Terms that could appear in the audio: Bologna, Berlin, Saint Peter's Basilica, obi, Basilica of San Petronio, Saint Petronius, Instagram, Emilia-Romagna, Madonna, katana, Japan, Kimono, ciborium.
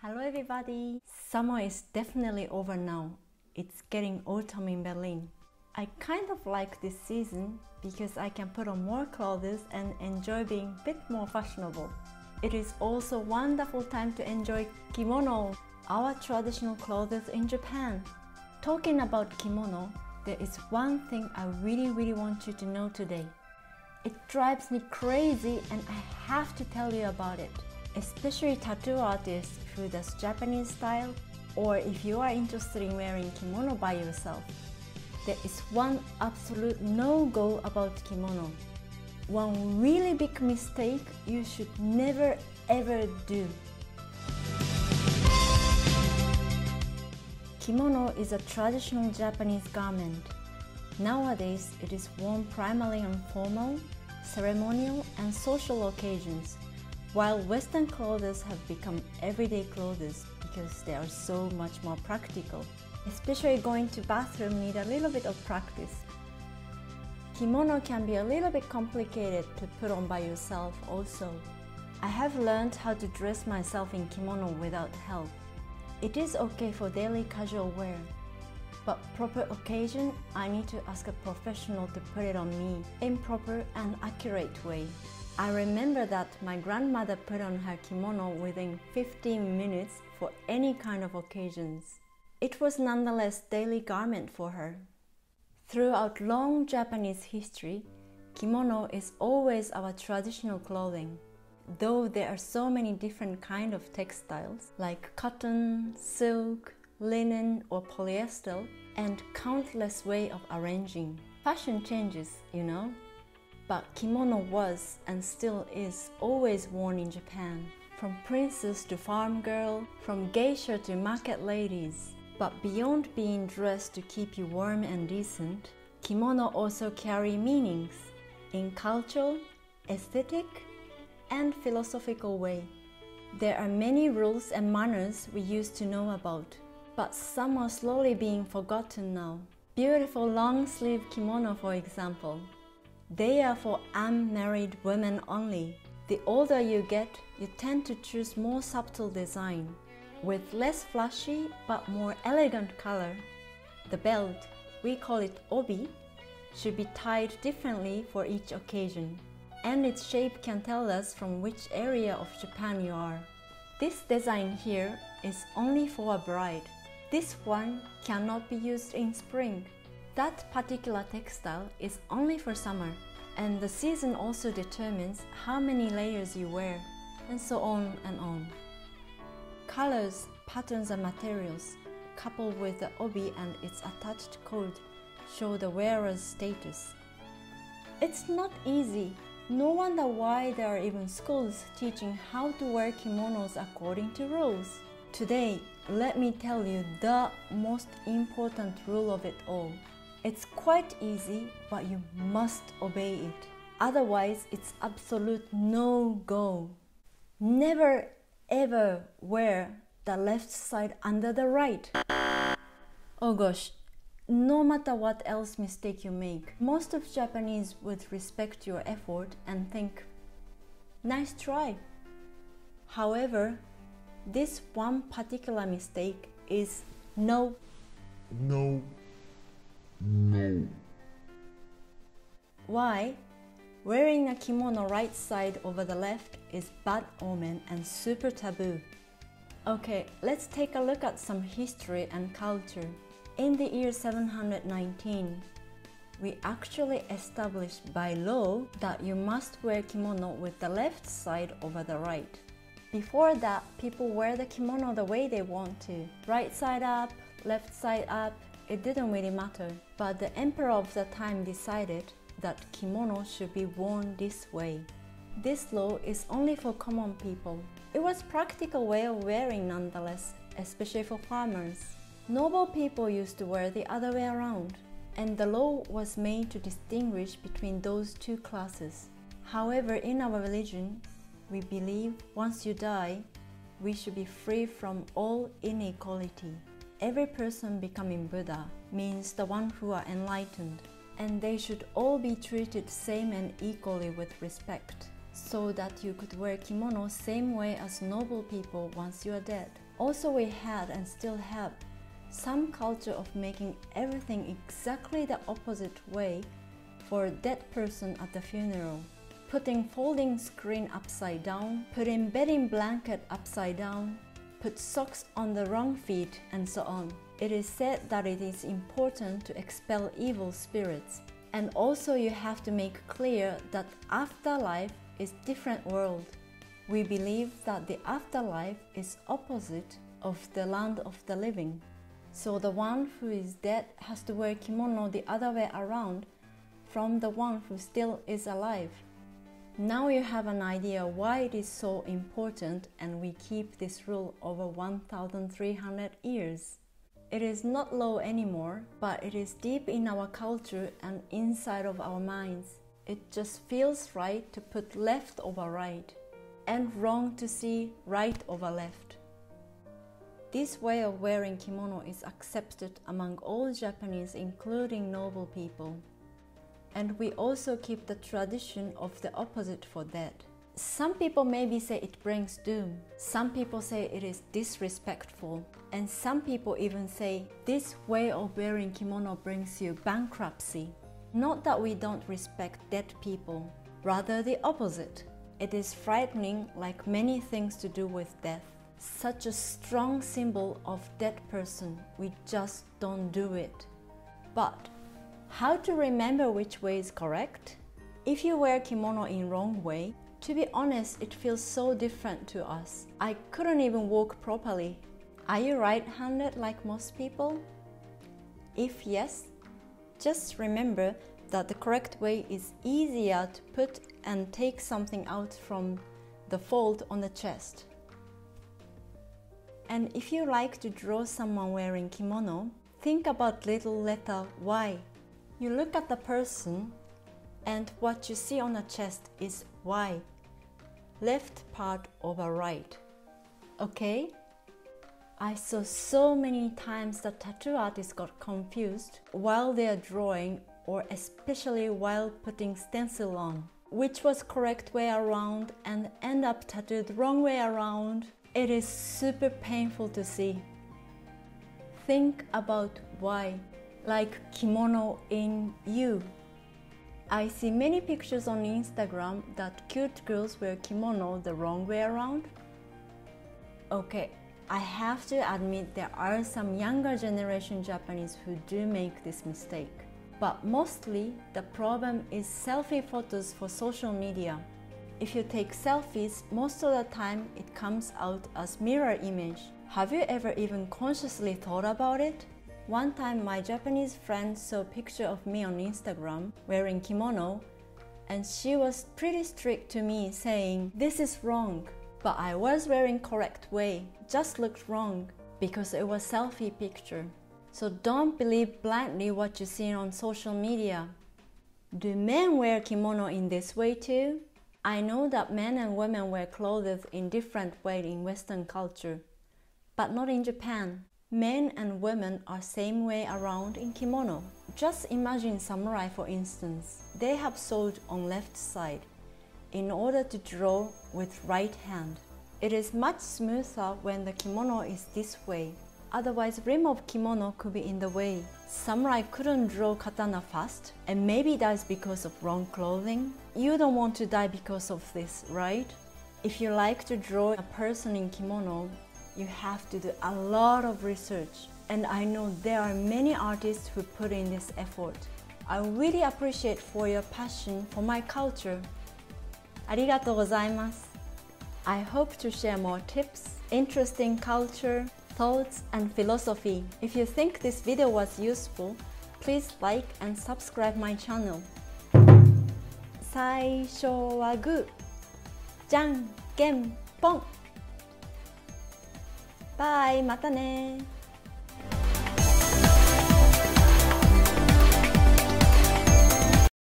Hello everybody! Summer is definitely over now. It's getting autumn in Berlin. I kind of like this season because I can put on more clothes and enjoy being a bit more fashionable. It is also a wonderful time to enjoy kimono, our traditional clothes in Japan. Talking about kimono, there is one thing I really want you to know today. It drives me crazy and I have to tell you about it. Especially tattoo artists who does Japanese style, or if you are interested in wearing kimono by yourself. There is one absolute no-go about kimono. One really big mistake you should never ever do. Kimono is a traditional Japanese garment. Nowadays, it is worn primarily on formal, ceremonial, and social occasions. While Western clothes have become everyday clothes because they are so much more practical. Especially going to bathroom need a little bit of practice. Kimono can be a little bit complicated to put on by yourself also. I have learned how to dress myself in kimono without help. It is okay for daily casual wear, but proper occasion I need to ask a professional to put it on me in proper and accurate way. I remember that my grandmother put on her kimono within 15 minutes for any kind of occasions. It was nonetheless a daily garment for her. Throughout long Japanese history, kimono is always our traditional clothing. Though there are so many different kinds of textiles like cotton, silk, linen or polyester and countless ways of arranging. Fashion changes, you know. But kimono was and still is always worn in Japan, from princess to farm girl, from geisha to market ladies. But beyond being dressed to keep you warm and decent, kimono also carry meanings in cultural, aesthetic, and philosophical way. There are many rules and manners we used to know about, but some are slowly being forgotten now. Beautiful long-sleeve kimono, for example. They are for unmarried women only. The older you get, you tend to choose more subtle design, with less flashy but more elegant color. The belt, we call it obi, should be tied differently for each occasion, and its shape can tell us from which area of Japan you are. This design here is only for a bride. This one cannot be used in spring. That particular textile is only for summer, and the season also determines how many layers you wear, and so on and on. Colors, patterns and materials, coupled with the obi and its attached code, show the wearer's status. It's not easy. No wonder why there are even schools teaching how to wear kimonos according to rules. Today, let me tell you the most important rule of it all. It's quite easy, but you must obey it. Otherwise, it's absolute no-go. Never ever wear the left side under the right. Oh gosh, no matter what else mistake you make, most of Japanese would respect your effort and think, nice try. However, this one particular mistake is no. Why? Wearing a kimono right side over the left is bad omen and super taboo. Okay, let's take a look at some history and culture. In the year 719, we actually established by law that you must wear kimono with the left side over the right. Before that, people wear the kimono the way they want to. Right side up, left side up, it didn't really matter. But the emperor of the time decided that kimono should be worn this way. This law is only for common people. It was a practical way of wearing nonetheless, especially for farmers. Noble people used to wear the other way around, and the law was made to distinguish between those two classes. However, in our religion, we believe once you die, we should be free from all inequality. Every person becoming Buddha means the one who are enlightened, and they should all be treated same and equally with respect, so that you could wear kimono same way as noble people once you are dead. Also, we had and still have some culture of making everything exactly the opposite way for a dead person at the funeral. Putting folding screen upside down, putting bedding blanket upside down, put socks on the wrong feet, and so on. It is said that it is important to expel evil spirits. And also you have to make clear that afterlife is different world. We believe that the afterlife is opposite of the land of the living. So the one who is dead has to wear kimono the other way around from the one who still is alive. Now you have an idea why it is so important and we keep this rule over 1,300 years. It is not law anymore, but it is deep in our culture and inside of our minds. It just feels right to put left over right, and wrong to see right over left. This way of wearing kimono is accepted among all Japanese, including noble people. And we also keep the tradition of the opposite for that. Some people maybe say it brings doom, some people say it is disrespectful, and some people even say this way of wearing kimono brings you bankruptcy. Not that we don't respect dead people, rather the opposite. It is frightening, like many things to do with death. Such a strong symbol of dead person, we just don't do it. But how to remember which way is correct? If you wear kimono in wrong way, to be honest, it feels so different to us. I couldn't even walk properly. Are you right-handed like most people? If yes, just remember that the correct way is easier to put and take something out from the fold on the chest. And if you like to draw someone wearing kimono, think about little letter Y. You look at the person and what you see on the chest is Y, left part over right. Okay? I saw so many times that tattoo artists got confused while they are drawing, or especially while putting stencil on, which was correct way around and end up tattooed wrong way around. It is super painful to see. Think about why, like kimono in you. I see many pictures on Instagram that cute girls wear kimono the wrong way around. Okay, I have to admit there are some younger generation Japanese who do make this mistake. But mostly the problem is selfie photos for social media. If you take selfies, most of the time it comes out as mirror image. Have you ever even consciously thought about it? One time my Japanese friend saw a picture of me on Instagram wearing kimono, and she was pretty strict to me saying, "This is wrong." But I was wearing correct way, just looked wrong because it was selfie picture. So don't believe blindly what you see on social media. Do men wear kimono in this way too? I know that men and women wear clothes in different ways in Western culture, but not in Japan. Men and women are same way around in kimono. Just imagine samurai, for instance. They have sword on left side in order to draw with right hand. It is much smoother when the kimono is this way. Otherwise, rim of kimono could be in the way. Samurai couldn't draw katana fast and maybe dies because of wrong clothing. You don't want to die because of this, right? If you like to draw a person in kimono, you have to do a lot of research. And I know there are many artists who put in this effort. I really appreciate for your passion for my culture. Arigatou gozaimasu. I hope to share more tips, interesting culture, thoughts and philosophy. If you think this video was useful, please like and subscribe my channel. 最初はグー、じゃんけんぽん。バイ、またね。